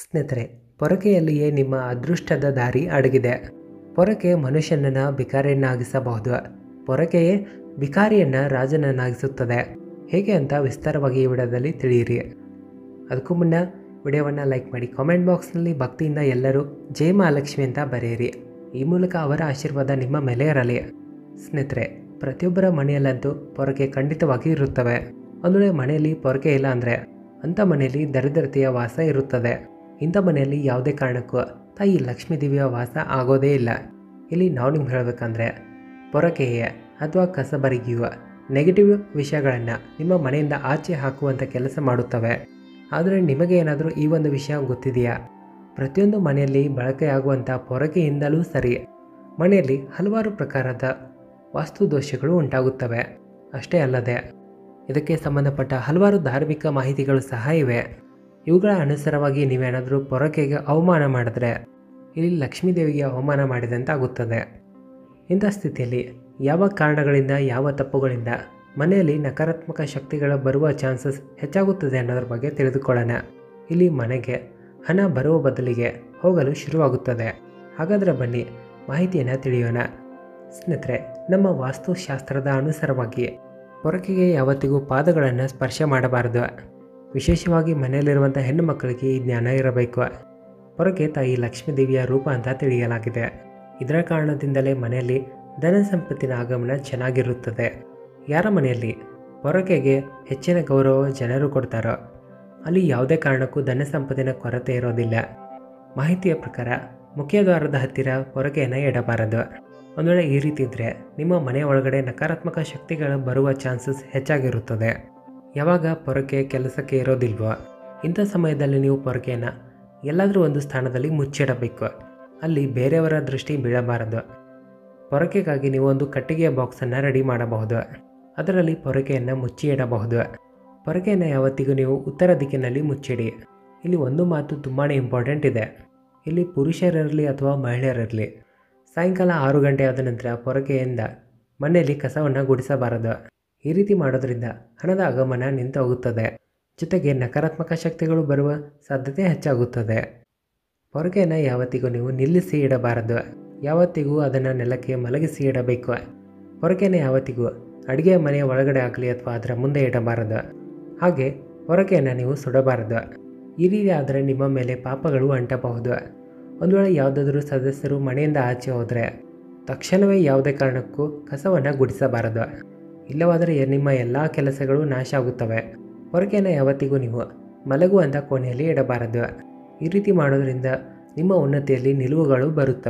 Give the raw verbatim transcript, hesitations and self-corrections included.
ಸ್ನೇಹಿತರೆ, ಪೊರಕೆಯಲ್ಲಿಯೇ ನಿಮ್ಮ ಅದೃಷ್ಟದ ದಾರಿ ಅಡಗಿದೆ. ಪೊರಕೆ ಮನುಷ್ಯನನ್ನು ಬಿಕಾರಿಯನ್ನಾಗಿಸಬಹುದು. ಪೊರಕೆಯೇ ಬಿಕಾರಿಯನ್ನು ರಾಜನನ್ನಾಗಿಸುತ್ತದೆ. ಹೇಗೆ ಅಂತ ವಿಸ್ತಾರವಾಗಿ ಈ ವಿಡಿಯೋದಲ್ಲಿ ತಿಳಿಯಿರಿ. ಅದಕ್ಕೂ ಮುನ್ನ ವಿಡಿಯೋವನ್ನು ಲೈಕ್ ಮಾಡಿ, ಕಾಮೆಂಟ್ ಬಾಕ್ಸ್ನಲ್ಲಿ ಭಕ್ತಿಯಿಂದ ಎಲ್ಲರೂ ಜಯ ಮಹಾಲಕ್ಷ್ಮಿ ಅಂತ ಬರೆಯಿರಿ. ಈ ಮೂಲಕ ಅವರ ಆಶೀರ್ವಾದ ನಿಮ್ಮ ಮೇಲೆ ಇರಲಿ. ಸ್ನೇಹಿತರೆ, ಪ್ರತಿಯೊಬ್ಬರ ಮನೆಯಲ್ಲಂತೂ ಪೊರಕೆ ಖಂಡಿತವಾಗಿ ಇರುತ್ತವೆ. ಅಂದರೆ ಮನೆಯಲ್ಲಿ ಪೊರಕೆ ಇಲ್ಲ ಅಂದರೆ ಅಂಥ ಮನೆಯಲ್ಲಿ ದರಿದ್ರತೆಯ ವಾಸ ಇರುತ್ತದೆ. ಇಂಥ ಮನೆಯಲ್ಲಿ ಯಾವುದೇ ಕಾರಣಕ್ಕೂ ತಾಯಿ ಲಕ್ಷ್ಮೀದೇವಿಯ ವಾಸ ಆಗೋದೇ ಇಲ್ಲ. ಇಲ್ಲಿ ನಾವು ನಿಮ್ಗೆ ಹೇಳಬೇಕಂದ್ರೆ, ಪೊರಕೆಯೇ ಅಥವಾ ಕಸಬರಿಗೆಯು ನೆಗೆಟಿವ್ ವಿಷಯಗಳನ್ನು ನಿಮ್ಮ ಮನೆಯಿಂದ ಆಚೆ ಹಾಕುವಂಥ ಕೆಲಸ ಮಾಡುತ್ತವೆ. ಆದರೆ ನಿಮಗೆ ಏನಾದರೂ ಈ ಒಂದು ವಿಷಯ ಗೊತ್ತಿದೆಯಾ? ಪ್ರತಿಯೊಂದು ಮನೆಯಲ್ಲಿ ಬಳಕೆಯಾಗುವಂಥ ಪೊರಕೆಯಿಂದಲೂ ಸರಿ ಮನೆಯಲ್ಲಿ ಹಲವಾರು ಪ್ರಕಾರದ ವಾಸ್ತು ದೋಷಗಳು ಉಂಟಾಗುತ್ತವೆ. ಅಷ್ಟೇ ಅಲ್ಲದೆ ಇದಕ್ಕೆ ಸಂಬಂಧಪಟ್ಟ ಹಲವಾರು ಧಾರ್ಮಿಕ ಮಾಹಿತಿಗಳು ಸಹ ಇವೆ. ಇವುಗಳ ಅನುಸಾರವಾಗಿ ನೀವೇನಾದರೂ ಪೊರಕೆಗೆ ಅವಮಾನ ಮಾಡಿದ್ರೆ ಇಲ್ಲಿ ಲಕ್ಷ್ಮೀದೇವಿಗೆ ಅವಮಾನ ಮಾಡಿದಂತಾಗುತ್ತದೆ. ಇಂಥ ಸ್ಥಿತಿಯಲ್ಲಿ ಯಾವ ಕಾರಣಗಳಿಂದ, ಯಾವ ತಪ್ಪುಗಳಿಂದ ಮನೆಯಲ್ಲಿ ನಕಾರಾತ್ಮಕ ಶಕ್ತಿಗಳು ಬರುವ ಚಾನ್ಸಸ್ ಹೆಚ್ಚಾಗುತ್ತದೆ ಅನ್ನೋದ್ರ ಬಗ್ಗೆ ತಿಳಿದುಕೊಳ್ಳೋಣ. ಇಲ್ಲಿ ಮನೆಗೆ ಹಣ ಬರುವ ಬದಲಿಗೆ ಹೋಗಲು ಶುರುವಾಗುತ್ತದೆ. ಹಾಗಾದರೆ ಬನ್ನಿ ಮಾಹಿತಿಯನ್ನು ತಿಳಿಯೋಣ. ಸ್ನೇಹಿತರೆ, ನಮ್ಮ ವಾಸ್ತುಶಾಸ್ತ್ರದ ಅನುಸಾರವಾಗಿ ಪೊರಕೆಗೆ ಯಾವತ್ತಿಗೂ ಪಾದಗಳನ್ನು ಸ್ಪರ್ಶ ಮಾಡಬಾರದು. ವಿಶೇಷವಾಗಿ ಮನೆಯಲ್ಲಿರುವಂಥ ಹೆಣ್ಣು ಮಕ್ಕಳಿಗೆ ಈ ಜ್ಞಾನ ಇರಬೇಕು. ಪೊರಕೆ ತಾಯಿ ಲಕ್ಷ್ಮೀದೇವಿಯ ರೂಪ ಅಂತ ತಿಳಿಯಲಾಗಿದೆ. ಇದರ ಕಾರಣದಿಂದಲೇ ಮನೆಯಲ್ಲಿ ಧನ ಸಂಪತ್ತಿನ ಆಗಮನ ಚೆನ್ನಾಗಿರುತ್ತದೆ. ಯಾರ ಮನೆಯಲ್ಲಿ ಪೊರಕೆಗೆ ಹೆಚ್ಚಿನ ಗೌರವ ಜನರು ಕೊಡ್ತಾರೋ ಅಲ್ಲಿ ಯಾವುದೇ ಕಾರಣಕ್ಕೂ ಧನ ಸಂಪತ್ತಿನ ಕೊರತೆ ಇರೋದಿಲ್ಲ. ಮಾಹಿತಿಯ ಪ್ರಕಾರ ಮುಖ್ಯದ್ವಾರದ ಹತ್ತಿರ ಪೊರಕೆಯನ್ನು ಇಡಬಾರದು. ಒಂದು ವೇಳೆ ಈ ರೀತಿ ಇದ್ದರೆ ನಿಮ್ಮ ಮನೆಯ ಒಳಗಡೆ ನಕಾರಾತ್ಮಕ ಶಕ್ತಿಗಳು ಬರುವ ಚಾನ್ಸಸ್ ಹೆಚ್ಚಾಗಿರುತ್ತದೆ. ಯಾವಾಗ ಪೊರಕೆ ಕೆಲಸಕ್ಕೆ ಇರೋದಿಲ್ವೋ ಇಂಥ ಸಮಯದಲ್ಲಿ ನೀವು ಪೊರಕೆಯನ್ನು ಎಲ್ಲಾದರೂ ಒಂದು ಸ್ಥಾನದಲ್ಲಿ ಮುಚ್ಚಿಡಬೇಕು. ಅಲ್ಲಿ ಬೇರೆಯವರ ದೃಷ್ಟಿ ಬೀಳಬಾರದು. ಪೊರಕೆಗಾಗಿ ನೀವು ಒಂದು ಕಟ್ಟಿಗೆಯ ಬಾಕ್ಸನ್ನು ರೆಡಿ ಮಾಡಬಹುದು. ಅದರಲ್ಲಿ ಪೊರಕೆಯನ್ನು ಮುಚ್ಚಿ ಇಡಬಹುದು. ಪೊರಕೆಯನ್ನು ಯಾವತ್ತಿಗೂ ನೀವು ಉತ್ತರ ದಿಕ್ಕಿನಲ್ಲಿ ಮುಚ್ಚಿಡಿ. ಇಲ್ಲಿ ಒಂದು ಮಾತು ತುಂಬಾ ಇಂಪಾರ್ಟೆಂಟ್ ಇದೆ. ಇಲ್ಲಿ ಪುರುಷರಿರಲಿ ಅಥವಾ ಮಹಿಳೆಯರಿರಲಿ, ಸಾಯಂಕಾಲ ಆರು ಗಂಟೆ ಆದ ನಂತರ ಪೊರಕೆಯಿಂದ ಮನೆಯಲ್ಲಿ ಕಸವನ್ನು ಗುಡಿಸಬಾರದು. ಈ ರೀತಿ ಮಾಡೋದ್ರಿಂದ ಹಣದ ಆಗಮನ ನಿಂತು ಹೋಗುತ್ತದೆ. ಜೊತೆಗೆ ನಕಾರಾತ್ಮಕ ಶಕ್ತಿಗಳು ಬರುವ ಸಾಧ್ಯತೆ ಹೆಚ್ಚಾಗುತ್ತದೆ. ಪೊರಕೆಯನ್ನು ಯಾವತ್ತಿಗೂ ನೀವು ನಿಲ್ಲಿಸಿ ಇಡಬಾರದು. ಯಾವತ್ತಿಗೂ ಅದನ್ನು ನೆಲಕ್ಕೆ ಮಲಗಿಸಿ ಇಡಬೇಕು. ಪೊರಕೆಯನ್ನು ಯಾವತ್ತಿಗೂ ಅಡುಗೆ ಮನೆಯ ಒಳಗಡೆ ಆಗಲಿ ಅಥವಾ ಅದರ ಮುಂದೆ ಇಡಬಾರದು. ಹಾಗೆ ಪೊರಕೆಯನ್ನು ನೀವು ಸುಡಬಾರದು. ಈ ರೀತಿ ಆದರೆ ನಿಮ್ಮ ಮೇಲೆ ಪಾಪಗಳು ಅಂಟಬಹುದು. ಒಂದು ವೇಳೆ ಯಾವುದಾದ್ರೂ ಸದಸ್ಯರು ಮನೆಯಿಂದ ಆಚೆ ಹೋದರೆ ತಕ್ಷಣವೇ ಯಾವುದೇ ಕಾರಣಕ್ಕೂ ಕಸವನ್ನು ಗುಡಿಸಬಾರದು. ಇಲ್ಲವಾದರೆ ನಿಮ್ಮ ಎಲ್ಲ ಕೆಲಸಗಳು ನಾಶ ಆಗುತ್ತವೆ. ಪೊರಕೆಯನ್ನು ಯಾವತ್ತಿಗೂ ನೀವು ಮಲಗುವಂಥ ಕೋಣೆಯಲ್ಲಿ ಇಡಬಾರದು. ಈ ರೀತಿ ಮಾಡೋದರಿಂದ ನಿಮ್ಮ ಉನ್ನತಿಯಲ್ಲಿ ನಿಲುವುಗಳು ಬರುತ್ತವೆ.